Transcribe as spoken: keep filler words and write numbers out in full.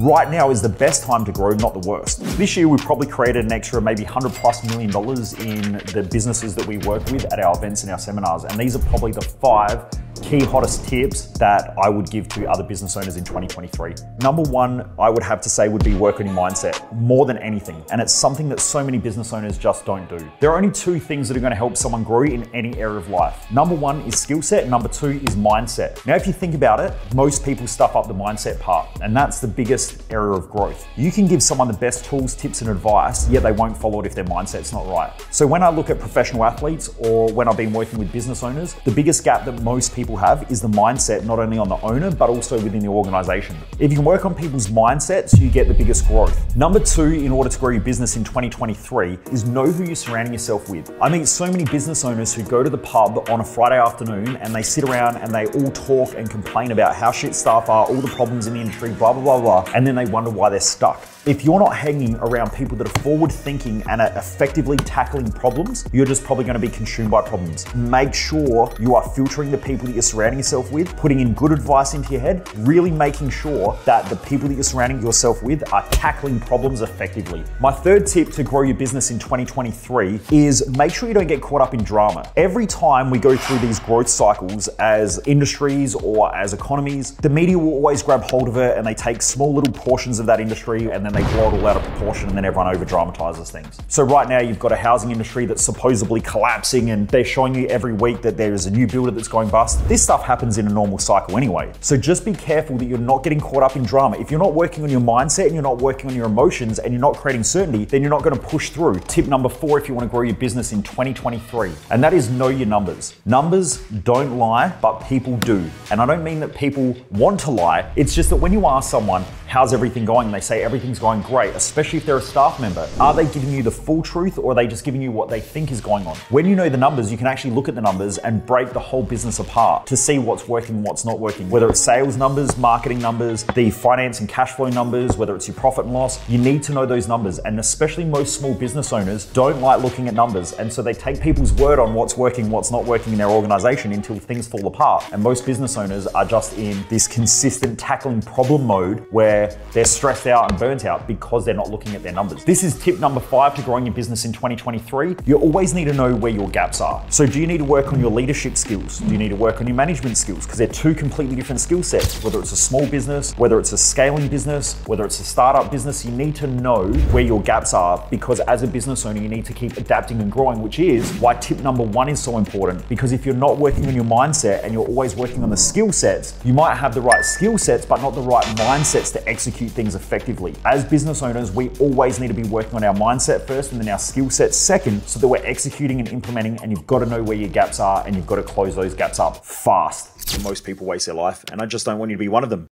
Right now is the best time to grow, not the worst. This year, we've probably created an extra maybe one hundred plus million dollars in the businesses that we work with at our events and our seminars. And these are probably the five key hottest tips that I would give to other business owners in twenty twenty-three. Number one, I would have to say would be work winning mindset more than anything. And it's something that so many business owners just don't do. There are only two things that are gonna help someone grow in any area of life. Number one is skill set. Number two is mindset. Now, if you think about it, most people stuff up the mindset part, and that's the biggest area of growth. You can give someone the best tools, tips, and advice, yet they won't follow it if their mindset's not right. So when I look at professional athletes or when I've been working with business owners, the biggest gap that most people have is the mindset, not only on the owner, but also within the organization. If you can work on people's mindsets, you get the biggest growth. Number two, in order to grow your business in twenty twenty-three, is know who you're surrounding yourself with. I meet so many business owners who go to the pub on a Friday afternoon and they sit around and they all talk and complain about how shit staff are, all the problems in the industry, blah, blah, blah, blah, and then they wonder why they're stuck. If you're not hanging around people that are forward thinking and are effectively tackling problems, you're just probably gonna be consumed by problems. Make sure you are filtering the people that you're surrounding yourself with, putting in good advice into your head, really making sure that the people that you're surrounding yourself with are tackling problems effectively. My third tip to grow your business in twenty twenty-three is make sure you don't get caught up in drama. Every time we go through these growth cycles as industries or as economies, the media will always grab hold of it and they take small little portions of that industry and then they They blow it all out of proportion and then everyone over dramatizes things. So right now you've got a housing industry that's supposedly collapsing and they're showing you every week that there is a new builder that's going bust. This stuff happens in a normal cycle anyway. So just be careful that you're not getting caught up in drama. If you're not working on your mindset and you're not working on your emotions and you're not creating certainty, then you're not gonna push through. Tip number four, if you wanna grow your business in twenty twenty-three, and that is know your numbers. Numbers don't lie, but people do. And I don't mean that people want to lie. It's just that when you ask someone, how's everything going? They say everything's going great, especially if they're a staff member. Are they giving you the full truth or are they just giving you what they think is going on? When you know the numbers, you can actually look at the numbers and break the whole business apart to see what's working and what's not working. Whether it's sales numbers, marketing numbers, the finance and cash flow numbers, whether it's your profit and loss, you need to know those numbers. And especially most small business owners don't like looking at numbers. And so they take people's word on what's working, what's not working in their organization until things fall apart. And most business owners are just in this consistent tackling problem mode where they're stressed out and burnt out because they're not looking at their numbers. This is tip number five to growing your business in twenty twenty-three. You always need to know where your gaps are. So do you need to work on your leadership skills? Do you need to work on your management skills? Because they're two completely different skill sets, whether it's a small business, whether it's a scaling business, whether it's a startup business, you need to know where your gaps are because as a business owner, you need to keep adapting and growing, which is why tip number one is so important. Because if you're not working on your mindset and you're always working on the skill sets, you might have the right skill sets, but not the right mindsets to execute things effectively. As business owners, we always need to be working on our mindset first and then our skill set second so that we're executing and implementing, and you've got to know where your gaps are and you've got to close those gaps up fast. Most people waste their life and I just don't want you to be one of them.